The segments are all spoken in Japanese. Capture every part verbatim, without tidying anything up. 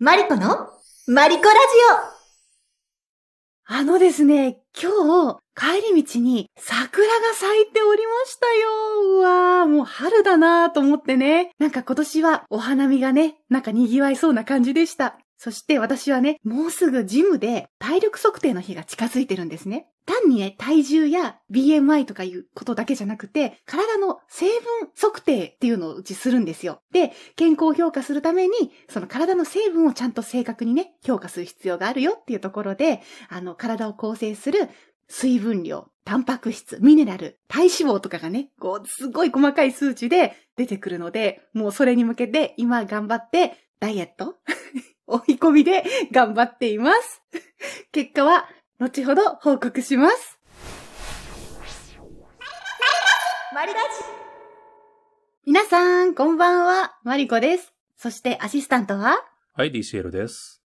マリコのマリコラジオ。あのですね、今日帰り道に桜が咲いておりましたよ。うわー、もう春だなーと思ってね。なんか今年はお花見がね、なんか賑わいそうな感じでした。そして私はね、もうすぐジムで体力測定の日が近づいてるんですね。単にね、体重や ビーエムアイ とかいうことだけじゃなくて、体の成分測定っていうのをうちするんですよ。で、健康を評価するために、その体の成分をちゃんと正確にね、評価する必要があるよっていうところで、あの、体を構成する水分量、タンパク質、ミネラル、体脂肪とかがね、こう、すごい細かい数値で出てくるので、もうそれに向けて今頑張って、ダイエット追い込みで頑張っています。結果は、後ほど報告します。マリラジ。皆さん、こんばんは。マリコです。そして、アシスタントははい、ディーシーエル です。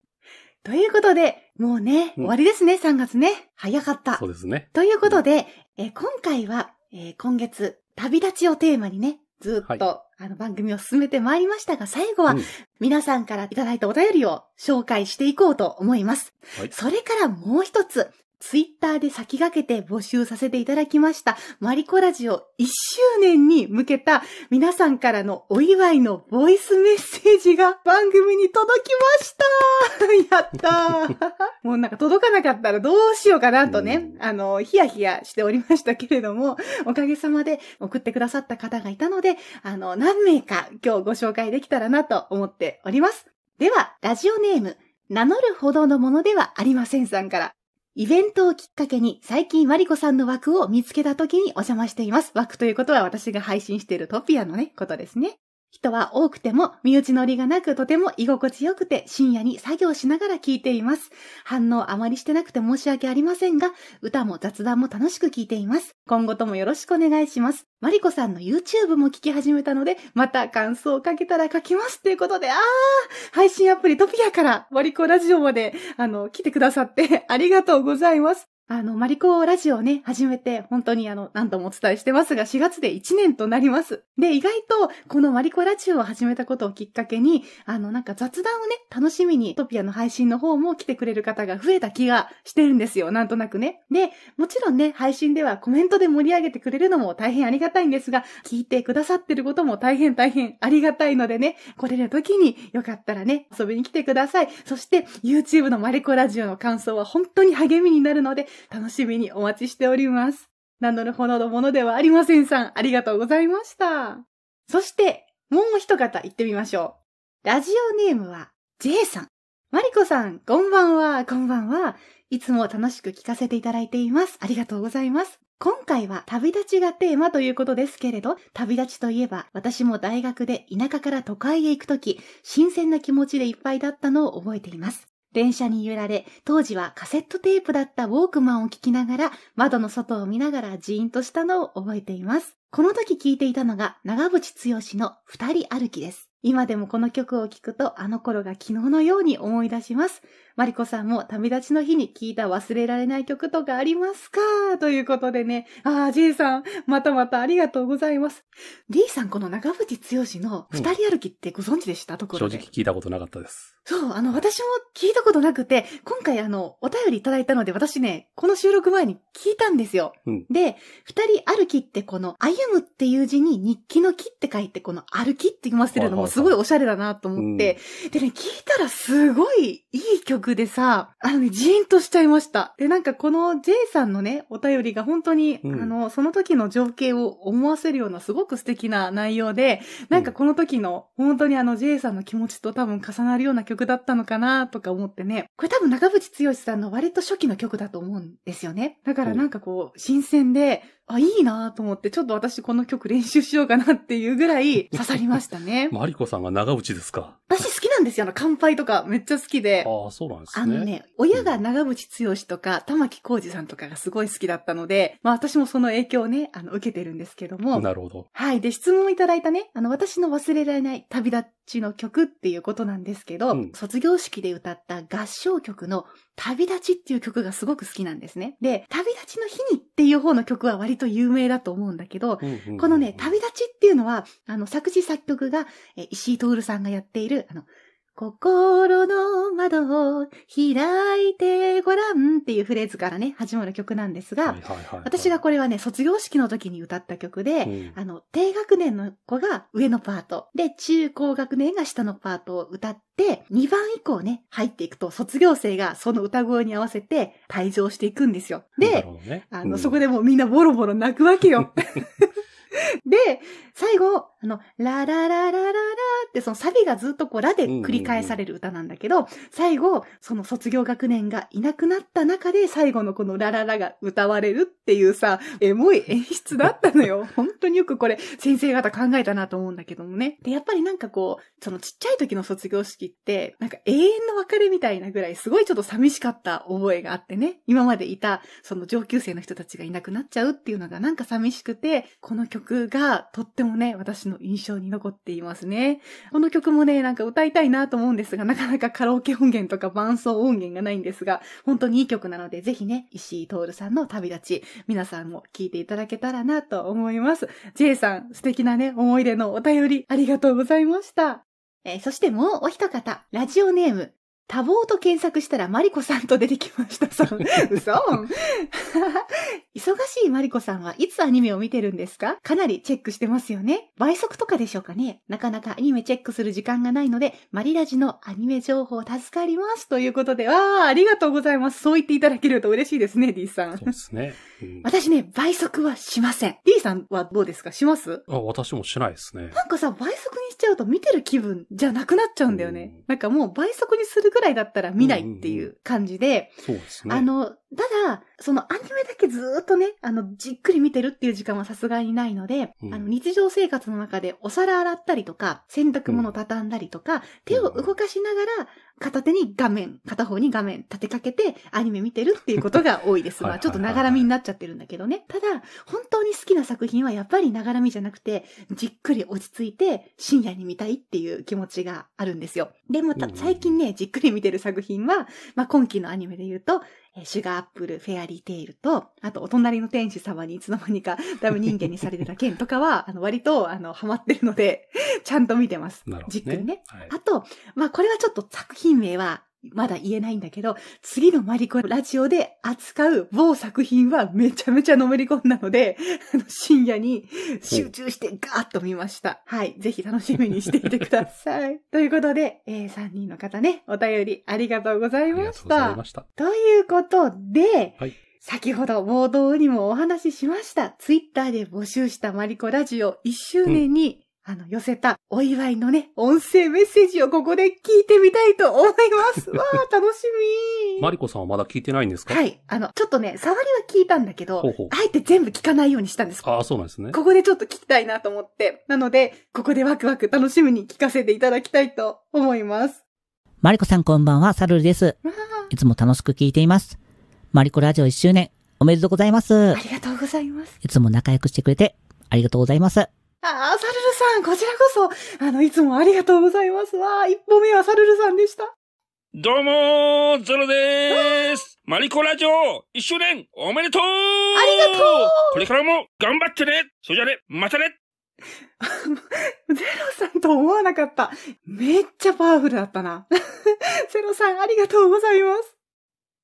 ということで、もうね、終わりですね、うん、さんがつね。早かった。そうですね。ということで、うん、え今回は、えー、今月、旅立ちをテーマにね、ずっと、はい、あの番組を進めてまいりましたが、最後は皆さんからいただいたお便りを紹介していこうと思います。はい、それからもう一つ、ツイッターで先駆けて募集させていただきました、マリコラジオいっしゅうねんに向けた皆さんからのお祝いのボイスメッセージが番組に届きました。やったー。もうなんか届かなかったらどうしようかなとね、あの、ヒヤヒヤしておりましたけれども、おかげさまで送ってくださった方がいたので、あの、何名か今日ご紹介できたらなと思っております。では、ラジオネーム、名乗るほどのものではありませんさんから。イベントをきっかけに最近マリコさんの枠を見つけた時にお邪魔しています。枠ということは私が配信しているトピアのね、ことですね。人は多くても身内乗りがなくとても居心地よくて深夜に作業しながら聞いています。反応あまりしてなくて申し訳ありませんが、歌も雑談も楽しく聞いています。今後ともよろしくお願いします。マリコさんの YouTube も聞き始めたので、また感想をかけたら書きますということで、あー、配信アプリトピアからマリコラジオまで、あの、来てくださってありがとうございます。あの、マリコラジオね、始めて、本当にあの、何度もお伝えしてますが、しがつでいちねんとなります。で、意外と、このマリコラジオを始めたことをきっかけに、あの、なんか雑談をね、楽しみに、トピアの配信の方も来てくれる方が増えた気がしてるんですよ、なんとなくね。で、もちろんね、配信ではコメントで盛り上げてくれるのも大変ありがたいんですが、聞いてくださってることも大変大変ありがたいのでね、来れる時に、よかったらね、遊びに来てください。そして、YouTube のマリコラジオの感想は本当に励みになるので、楽しみにお待ちしております。名乗るほどのものではありませんさん、ありがとうございました。そして、もう一方行ってみましょう。ラジオネームは ジェイ さん。マリコさん、こんばんは、こんばんは。いつも楽しく聞かせていただいています。ありがとうございます。今回は旅立ちがテーマということですけれど、旅立ちといえば、私も大学で田舎から都会へ行くとき、新鮮な気持ちでいっぱいだったのを覚えています。電車に揺られ、当時はカセットテープだったウォークマンを聞きながら、窓の外を見ながらジーンとしたのを覚えています。この時聞いていたのが、長渕剛の二人歩きです。今でもこの曲を聞くと、あの頃が昨日のように思い出します。マリコさんも旅立ちの日に聞いた忘れられない曲とかありますかということでね。ああ、ジェイ さん、またまたありがとうございます。D さん、この長渕剛の二人歩きってご存知でした、うん、ところで。正直聞いたことなかったです。そう、あの、私も聞いたことなくて、今回あの、お便りいただいたので、私ね、この収録前に聞いたんですよ。うん、で、二人歩きってこの、歩むっていう字に日記の木って書いて、この歩きって読ませてるのもすごいおしゃれだなと思って、うん、でね、聞いたらすごいいい曲でさ、あのね、ジーンとしちゃいました。で、なんかこの ジェイ さんのね、お便りが本当に、うん、あの、その時の情景を思わせるようなすごく素敵な内容で、なんかこの時の、本当にあの ジェイ さんの気持ちと多分重なるような曲だったのかなとか思ってね。これ多分長渕剛さんの割と初期の曲だと思うんですよね。だからなんかこう、新鮮で、あ、いいなと思って、ちょっと私この曲練習しようかなっていうぐらい刺さりましたね。マリコさんが長渕ですか。私好きなんですよ。あの、乾杯とかめっちゃ好きで。ああ、そうなんですね。あのね、親が長渕剛とか、うん、玉木浩二さんとかがすごい好きだったので、まあ私もその影響をね、あの、受けてるんですけども。なるほど。はい。で、質問をいただいたね、あの、私の忘れられない旅立ちの曲っていうことなんですけど、うん、卒業式で歌った合唱曲の旅立ちっていう曲がすごく好きなんですね。で、旅立ちの日にっていう方の曲は割と有名だと思うんだけど、このね、旅立ちっていうのは、あの、作詞作曲が、え石井徹さんがやっている、あの、心の窓を開いてごらんっていうフレーズからね、始まる曲なんですが、私がこれはね、卒業式の時に歌った曲で、うん、あの、低学年の子が上のパート、で、中高学年が下のパートを歌って、にばん以降ね、入っていくと、卒業生がその歌声に合わせて退場していくんですよ。で、ね、あの、うん、そこでもうみんなボロボロ泣くわけよ。で、最後、あの、ララララララって、そのサビがずっとこう、ラで繰り返される歌なんだけど、最後、その卒業学年がいなくなった中で、最後のこのラララが歌われるっていうさ、エモい演出だったのよ。本当によくこれ、先生方考えたなと思うんだけどもね。で、やっぱりなんかこう、そのちっちゃい時の卒業式って、なんか永遠の別れみたいなぐらい、すごいちょっと寂しかった覚えがあってね。今までいた、その上級生の人たちがいなくなっちゃうっていうのがなんか寂しくて、この曲曲がとってもね、私の印象に残っていますね。この曲もね、なんか歌いたいなと思うんですが、なかなかカラオケ音源とか伴奏音源がないんですが、本当にいい曲なので、ぜひね、石井徹さんの旅立ち、皆さんも聴いていただけたらなと思います。ジェイ さん、素敵なね、思い出のお便りありがとうございました。えー、そしてもうお一方、ラジオネーム、多忙と検索したらマリコさんと出てきました。嘘忙しいマリコさんはいつアニメを見てるんですか？かなりチェックしてますよね。倍速とかでしょうかね。なかなかアニメチェックする時間がないので、マリラジのアニメ情報助かります。ということで、わあ、ありがとうございます。そう言っていただけると嬉しいですね、D さん。そうですね。うん、私ね、倍速はしません。D さんはどうですか？します？あ、私もしないですね。なんかさ、倍速にしちゃうと見てる気分じゃなくなっちゃうんだよね。うん、なんかもう倍速にするぐらいくらいだったら見ないっていう感じで、あの、ただ、そのアニメだけずーっとね、あの、じっくり見てるっていう時間はさすがにないので、うん、あの、日常生活の中でお皿洗ったりとか、洗濯物畳んだりとか、うん、手を動かしながら、片手に画面、片方に画面立てかけてアニメ見てるっていうことが多いです。まあちょっとながらみになっちゃってるんだけどね。ただ、本当に好きな作品はやっぱりながらみじゃなくて、じっくり落ち着いて深夜に見たいっていう気持ちがあるんですよ。で、また最近ね、じっくり見てる作品は、まあ今期のアニメで言うと、シュガーアップル、フェアリーテイルと、あと、お隣の天使様にいつの間にかダメ人間にされてた件とかは、あの、割と、あの、ハマってるので、ちゃんと見てます。なるほどね、じっくりね。はい、あと、まあ、これはちょっと作品名は、まだ言えないんだけど、次のマリコラジオで扱う某作品はめちゃめちゃのめり込んだので、あの深夜に集中してガーッと見ました。はい。ぜひ楽しみにしていてください。ということで、えー、さんにんの方ね、お便りありがとうございました。ありがとうございました。ということで、はい、先ほど冒頭にもお話ししました、ツイッターで募集したマリコラジオいっしゅうねんに、うん、あの、寄せたお祝いのね、音声メッセージをここで聞いてみたいと思います。わー、楽しみー。マリコさんはまだ聞いてないんですか？はい。あの、ちょっとね、触りは聞いたんだけど、ほうほう、あえて全部聞かないようにしたんです。ああ、そうなんですね。ここでちょっと聞きたいなと思って。なので、ここでワクワク楽しみに聞かせていただきたいと思います。マリコさんこんばんは、サルルです。いつも楽しく聞いています。マリコラジオいっしゅうねん、おめでとうございます。ありがとうございます。いつも仲良くしてくれて、ありがとうございます。ああ、サルルさん、こちらこそ、あの、いつもありがとうございますわ。一歩目はサルルさんでした。どうもー、ゾロでーす。マリコラジオ、一周年、おめでとう。ありがとう。これからも、頑張ってね。それじゃね、またね。ゼロさんと思わなかった。めっちゃパワフルだったな。ゼロさん、ありがとうございます。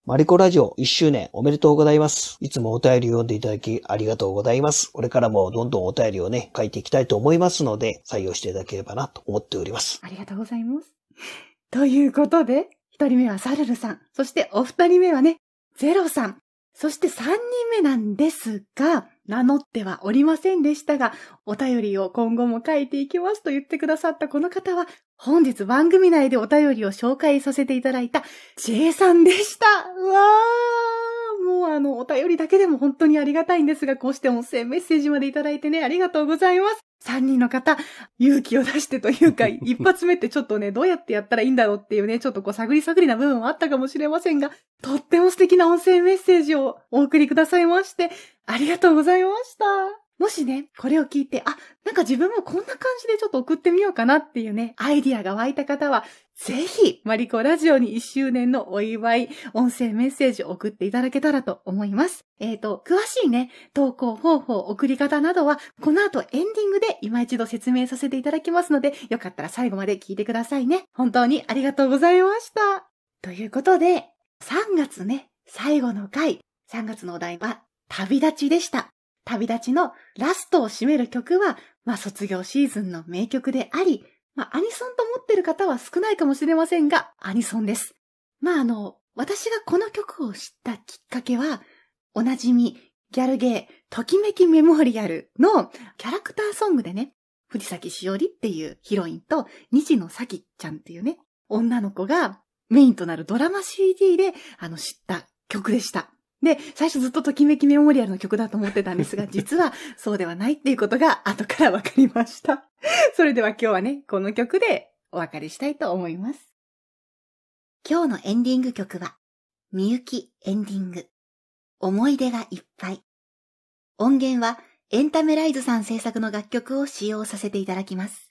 マリコラジオいっしゅうねんおめでとうございます。いつもお便りを読んでいただきありがとうございます。これからもどんどんお便りをね、書いていきたいと思いますので、採用していただければなと思っております。ありがとうございます。ということで、ひとりめはサルルさん、そしてお二人目はね、ゼロさん、そしてさんにんめなんですが、名乗ってはおりませんでしたが、お便りを今後も書いていきますと言ってくださったこの方は、本日番組内でお便りを紹介させていただいた ジェイ さんでした。うわー、もうあの、お便りだけでも本当にありがたいんですが、こうして音声メッセージまでいただいてね、ありがとうございます。さんにんの方、勇気を出してというか、一発目ってちょっとね、どうやってやったらいいんだろうっていうね、ちょっとこう探り探りな部分もあったかもしれませんが、とっても素敵な音声メッセージをお送りくださいまして、ありがとうございました。もしね、これを聞いて、あ、なんか自分もこんな感じでちょっと送ってみようかなっていうね、アイディアが湧いた方は、ぜひ、マリコラジオにいっしゅうねんのお祝い、音声メッセージを送っていただけたらと思います。えっと、詳しいね、投稿方法、送り方などは、この後エンディングで今一度説明させていただきますので、よかったら最後まで聞いてくださいね。本当にありがとうございました。ということで、さんがつね、最後の回、さんがつのお題は、旅立ちでした。旅立ちのラストを締める曲は、まあ卒業シーズンの名曲であり、まあアニソンと思ってる方は少ないかもしれませんが、アニソンです。まああの、私がこの曲を知ったきっかけは、おなじみギャルゲー、ときめきメモリアルのキャラクターソングでね、藤崎しおりっていうヒロインと、西野咲希ちゃんっていうね、女の子がメインとなるドラマ シーディー であの知った曲でした。で、最初ずっとときめきメモリアルの曲だと思ってたんですが、実はそうではないっていうことが後から分かりました。それでは今日はね、この曲でお別れしたいと思います。今日のエンディング曲は、みゆきエンディング、思い出がいっぱい。音源はエンタメライズさん制作の楽曲を使用させていただきます。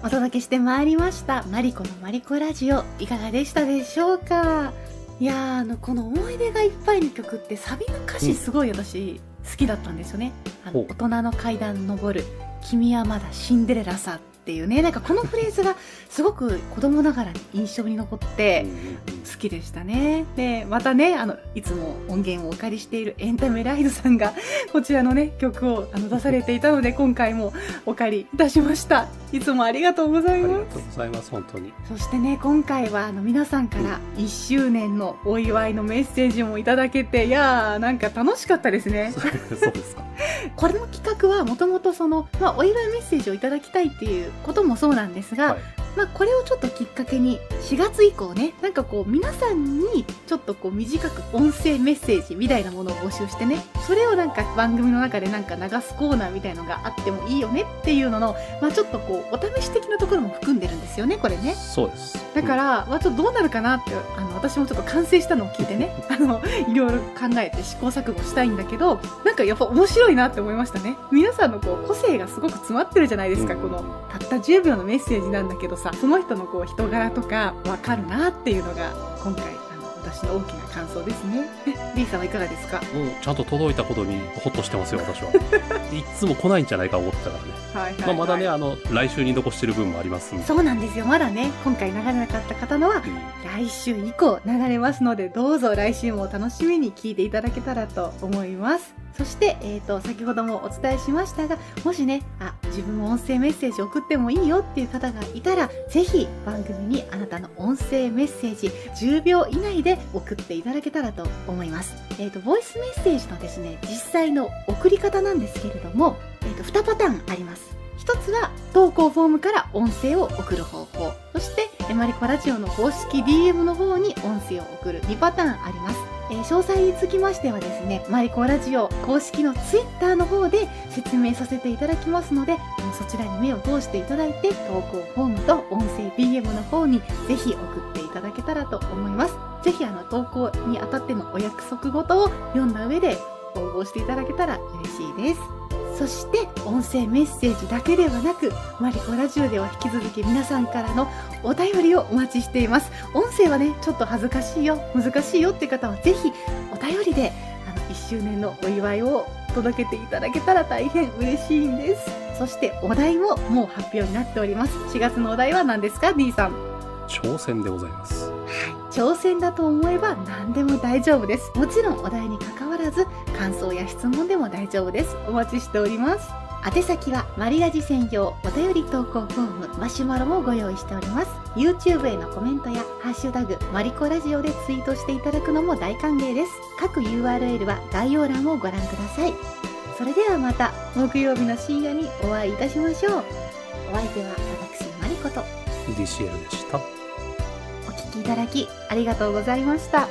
お届けしてまいりましたマリコのマリコラジオ、いかがでしたでしょうか。いやー、あのこの思い出がいっぱいの曲ってサビの歌詞すごい私好きだったんですよね、うん、あの大人の階段登る君はまだシンデレラさっていうね、なんかこのフレーズがすごく子供ながらに印象に残って好きでしたね。でまたね、あのいつも音源をお借りしているエンタメライドさんがこちらのね曲をあの出されていたので、今回もお借りいたしました。いつもありがとうございます。ありがとうございます。本当に。そしてね、今回はあの皆さんからいっしゅうねんのお祝いのメッセージもいただけて、いやーなんか楽しかったですね。そうですか。これの企画はもともとその、まあ、お祝いメッセージをいただきたいっていうこともそうなんですが、はい、まあこれをちょっときっかけにしがつ以降ね、なんかこう皆さんにちょっとこう短く音声メッセージみたいなものを募集してね、それをなんか番組の中でなんか流すコーナーみたいのがあってもいいよねっていうのの、まあちょっとこうお試し的なところも含んでるんですよね、これね。そうです。だから、うん、まあちょっとどうなるかなってあの私もちょっと完成したのを聞いてね、あのいろいろ考えて試行錯誤したいんだけど、なんかやっぱ面白いなって思いましたね。皆さんのこう個性がすごく詰まってるじゃないですか、うん、このたったじゅうびょうのメッセージなんだけどさ、その人のこう人柄とか分かるなっていうのが今回あの私の大きな感想ですね。リーさんはいかがですか。もうちゃんと届いたことにホッとしてますよ私は。いつも来ないんじゃないか思ってたからね。はいはいはい、まあまだね、あの来週に残してる分もありますんで。そうなんですよ。まだね、今回流れなかった方のは来週以降流れますので、どうぞ来週も楽しみに聞いていただけたらと思います。そして、えーと、先ほどもお伝えしましたが、もしね、あ、自分も音声メッセージ送ってもいいよっていう方がいたら、ぜひ番組にあなたの音声メッセージじゅうびょう以内で送っていただけたらと思います。えーと、ボイスメッセージのですね、実際の送り方なんですけれども、えーと、にパターンあります。ひとつは投稿フォームから音声を送る方法。そして、マリコラジオの公式 ディーエム の方に音声を送るにパターンあります。えー、詳細につきましてはですね、マリコラジオ公式のツイッターの方で説明させていただきますので、そちらに目を通していただいて、投稿フォームと音声 ディーエム の方にぜひ送っていただけたらと思います。ぜひあの投稿にあたってのお約束事を読んだ上で応募していただけたら嬉しいです。そして音声メッセージだけではなく、マリコラジオでは引き続き皆さんからのお便りをお待ちしています。音声はね、ちょっと恥ずかしいよ、難しいよって方はぜひお便りであのいっしゅうねんのお祝いを届けていただけたら大変嬉しいんです。そしてお題ももう発表になっております。しがつのお題は何ですか、D さん。挑戦でございます。挑戦だと思えば何でも大丈夫です。もちろんお題に関わらず、感想や質問でも大丈夫です。お待ちしております。宛先はマリラジ専用お便り投稿フォーム、マシュマロもご用意しております。YouTube へのコメントやハッシュタグマリコラジオでツイートしていただくのも大歓迎です。各 ユーアールエル は概要欄をご覧ください。それではまた木曜日の深夜にお会いいたしましょう。お相手は私マリコと ディーシーエル でした。お聞ききいただきありがとうございました。